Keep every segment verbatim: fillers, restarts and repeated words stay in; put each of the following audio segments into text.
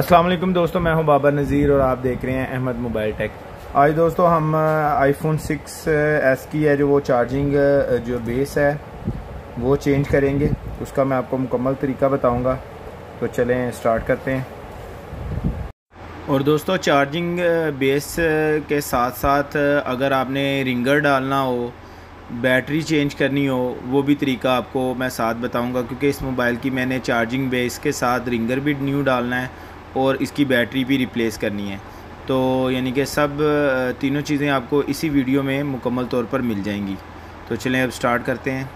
अस्सलाम वालेकुम दोस्तों, मैं हूं बाबा नज़ीर और आप देख रहे हैं अहमद मोबाइल टेक। आज दोस्तों हम आईफोन सिक्स एस की है जो वो चार्जिंग जो बेस है वो चेंज करेंगे, उसका मैं आपको मुकम्मल तरीका बताऊंगा। तो चलें स्टार्ट करते हैं। और दोस्तों चार्जिंग बेस के साथ साथ अगर आपने रिंगर डालना हो, बैटरी चेंज करनी हो, वो भी तरीका आपको मैं साथ बताऊंगा, क्योंकि इस मोबाइल की मैंने चार्जिंग बेस के साथ रिंगर भी न्यू डालना है और इसकी बैटरी भी रिप्लेस करनी है। तो यानी कि सब तीनों चीज़ें आपको इसी वीडियो में मुकम्मल तौर पर मिल जाएंगी। तो चलें अब स्टार्ट करते हैं।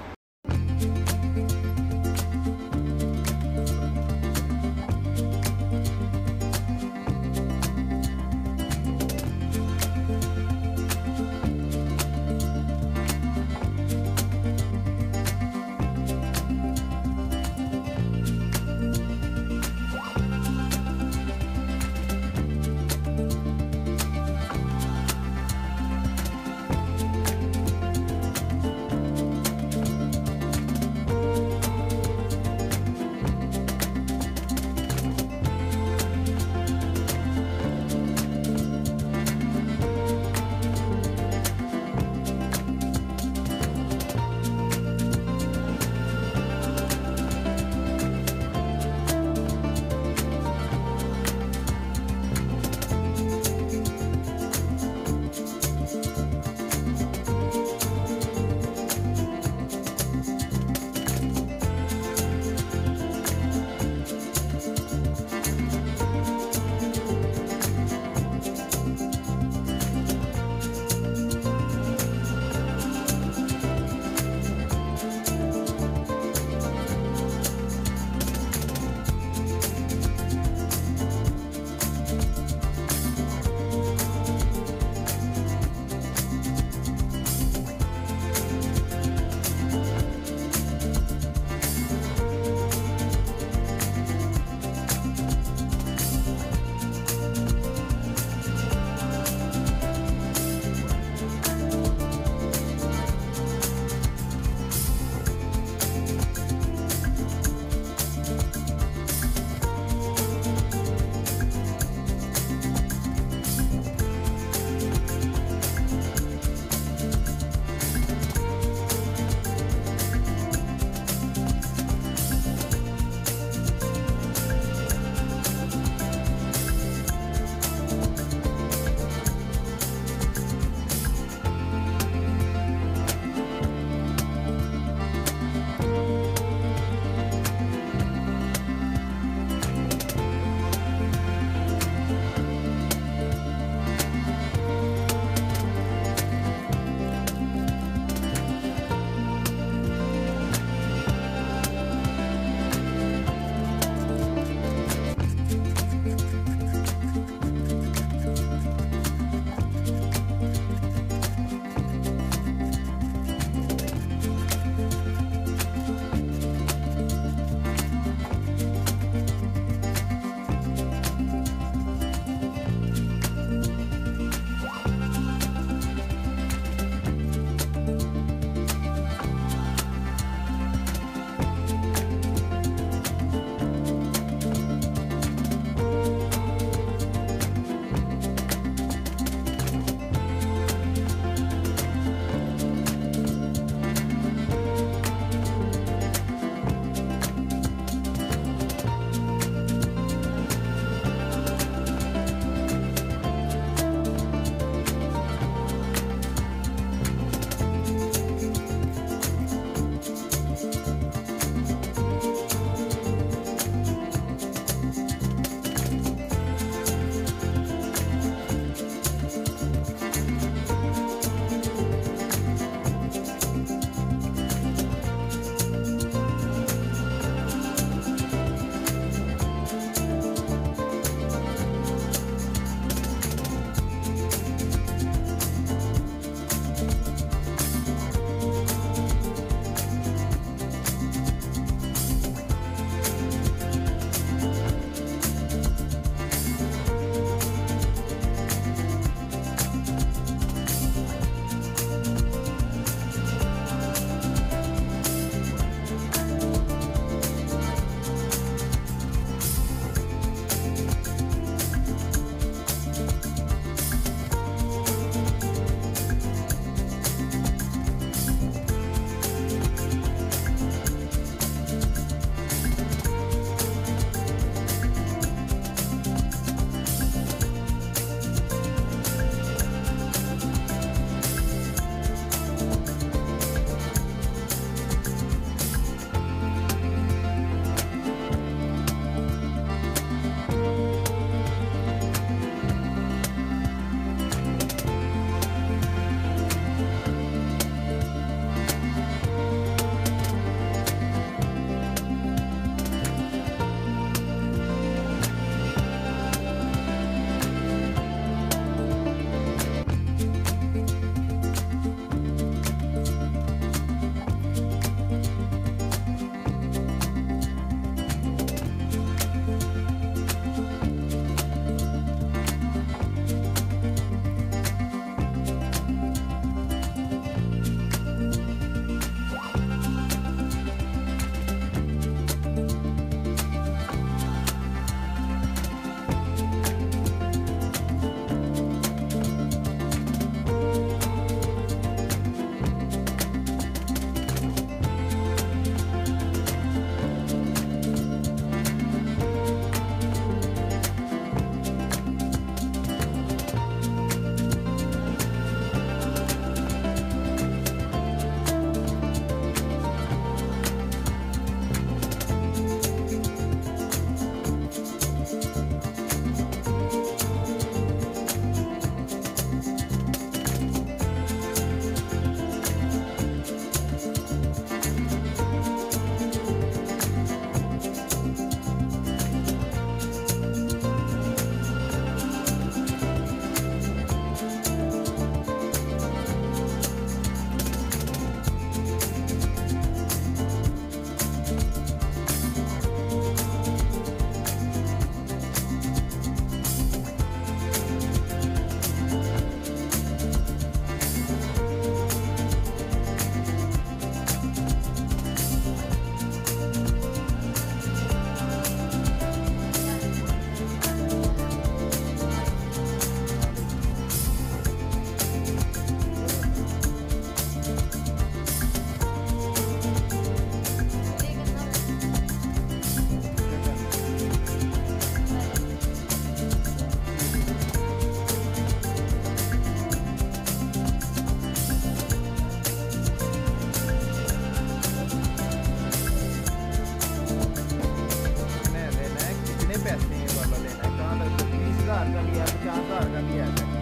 हजार का भी है, पचास हजार का भी है।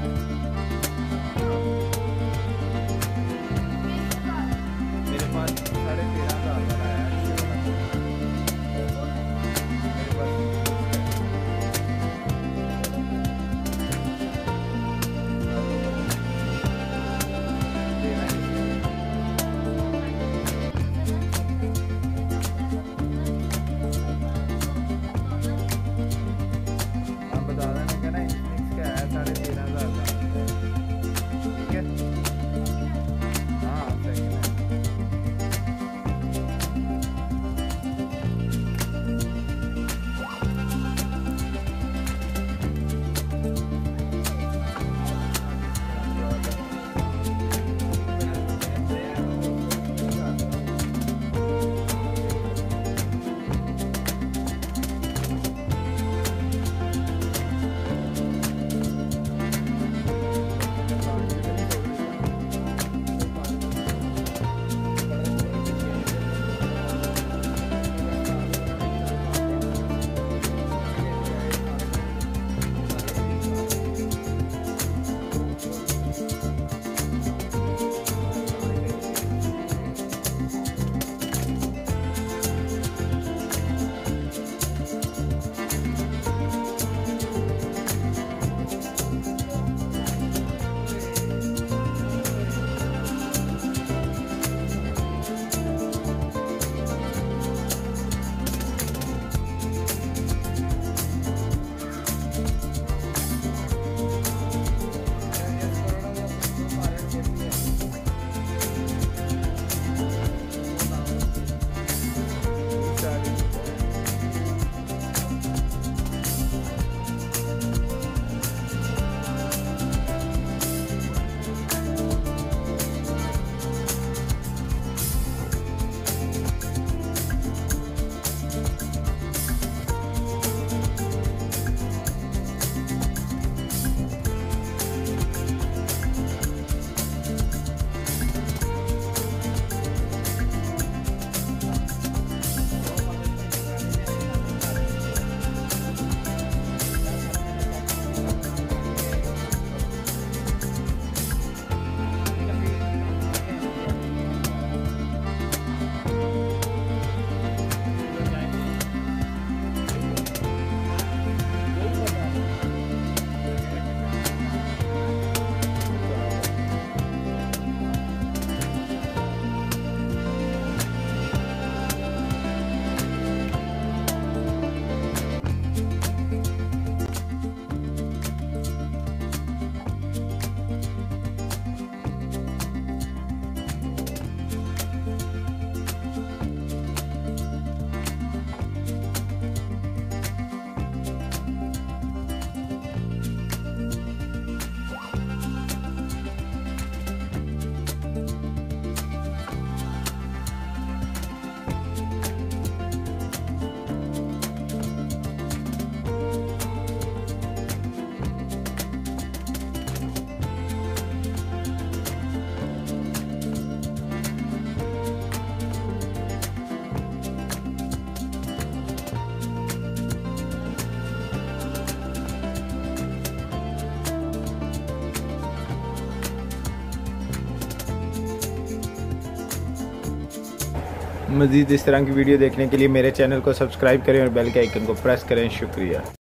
मज़ीद इस तरह की वीडियो देखने के लिए मेरे चैनल को सब्सक्राइब करें और बेल के आइकन को प्रेस करें। शुक्रिया।